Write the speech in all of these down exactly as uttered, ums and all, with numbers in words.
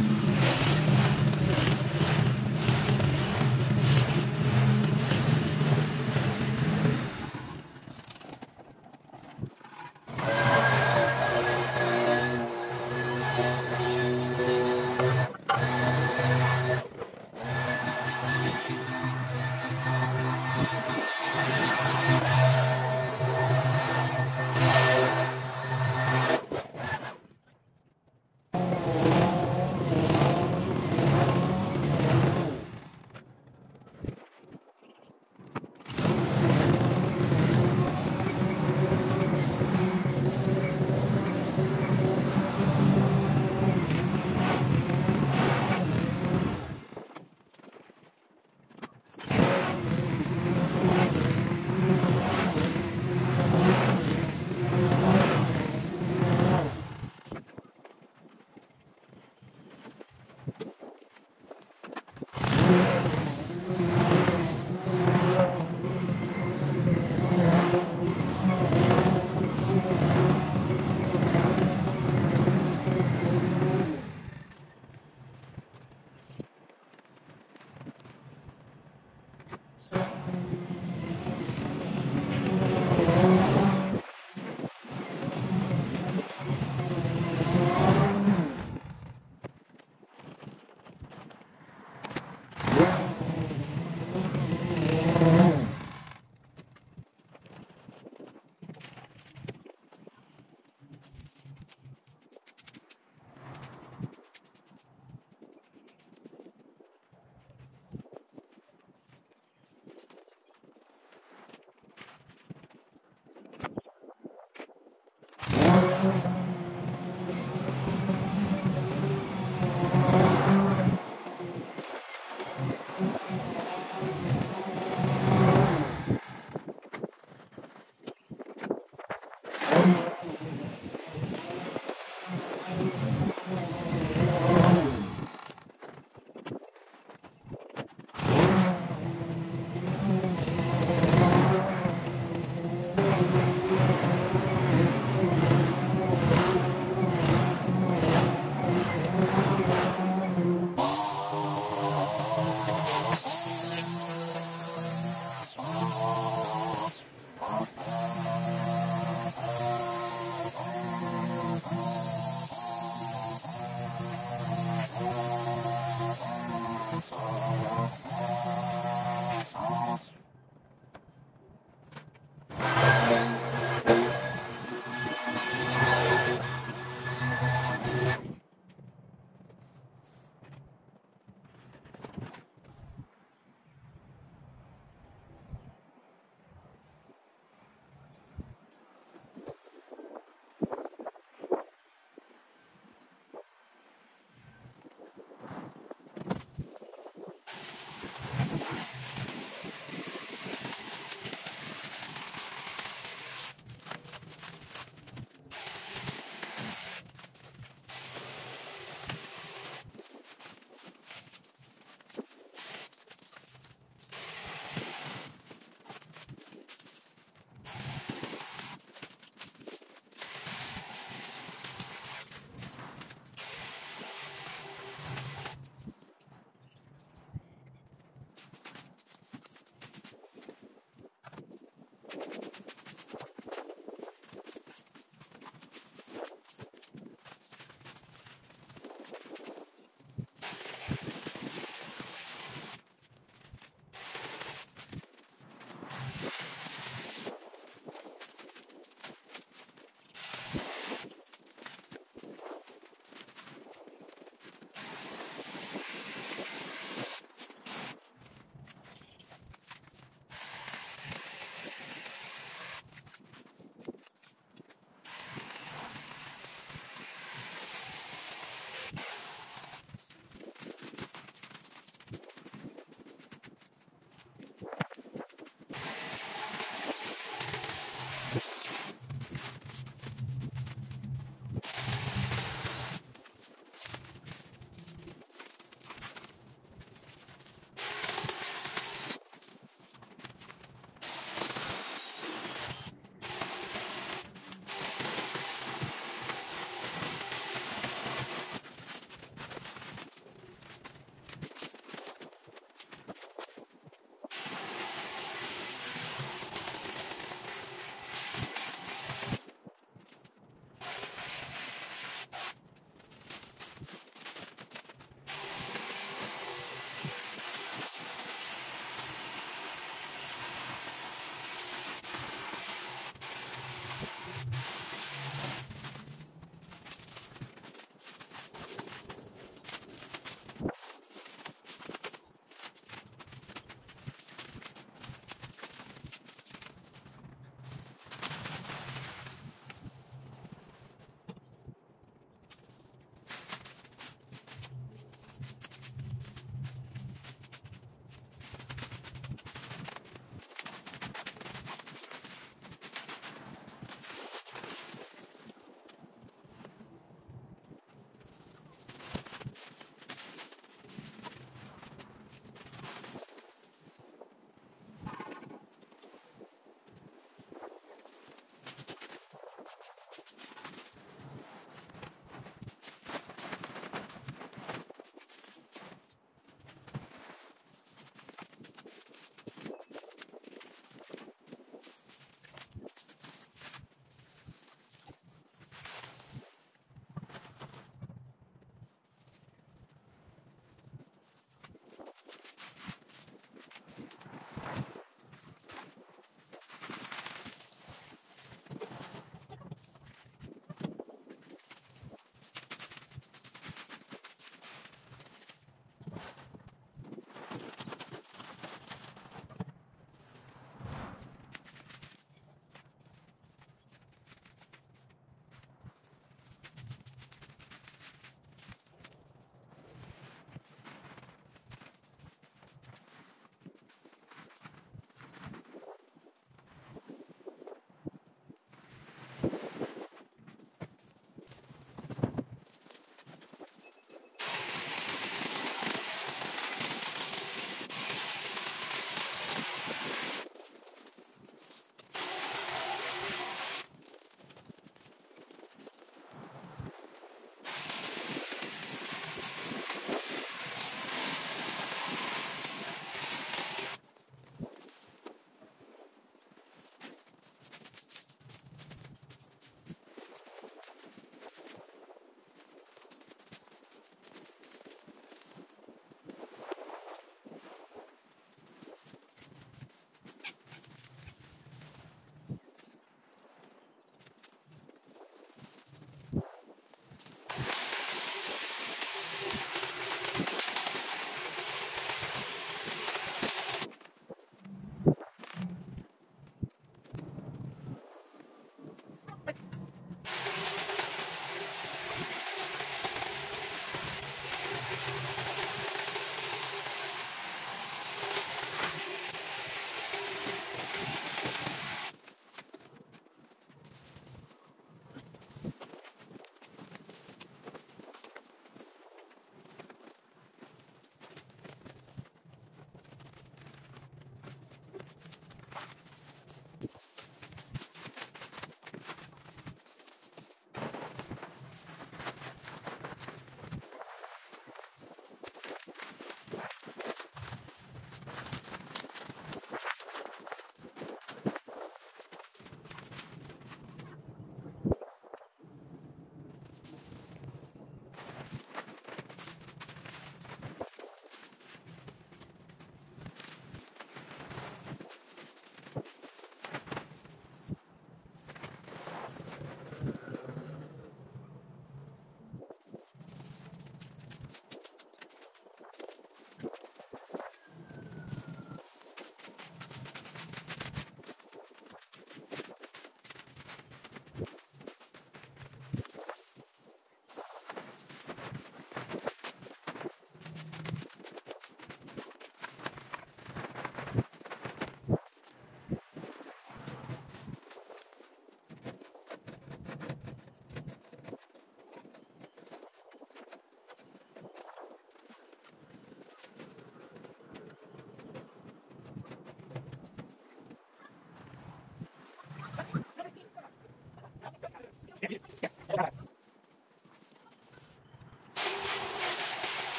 You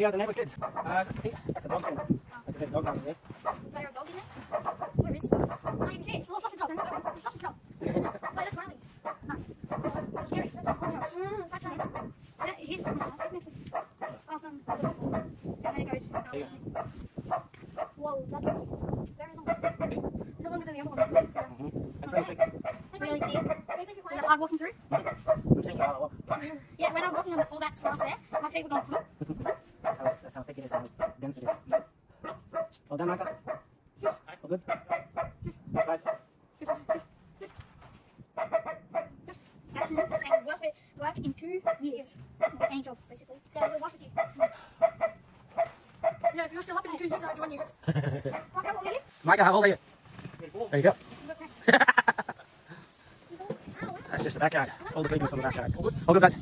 the other neighbor kids. Uh, that's a dog pen. That's a big dog pen, yeah. Is there a dog in it? Where is it? I can see it. It's a little sausage dog. It's a sausage dog. Why, that's Riley's. That's scary. That's something else. Mm, that's nice. Yeah, here's the one. Awesome. And then it goes out. Yeah. Whoa, that's long. Very long. It's longer than the other one. Mm-hmm. That's very big. Really big. Very big. Was it hard walking through? I'm seeing how I walk. Yeah, when I was walking on the full back's grass there, my feet were going to flip. That's how, that's how thick it is, how dense it is. Well done, Micah. All good? All right. Action and work, with, work in two years. Any job, basically. Yeah, we'll work with you. No, if you're still up in two years, I'll join you. Micah, how old are you? There you go. That's just the backyard. All the cleaners from the backyard. All good? All good, bud.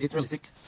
it's really sick.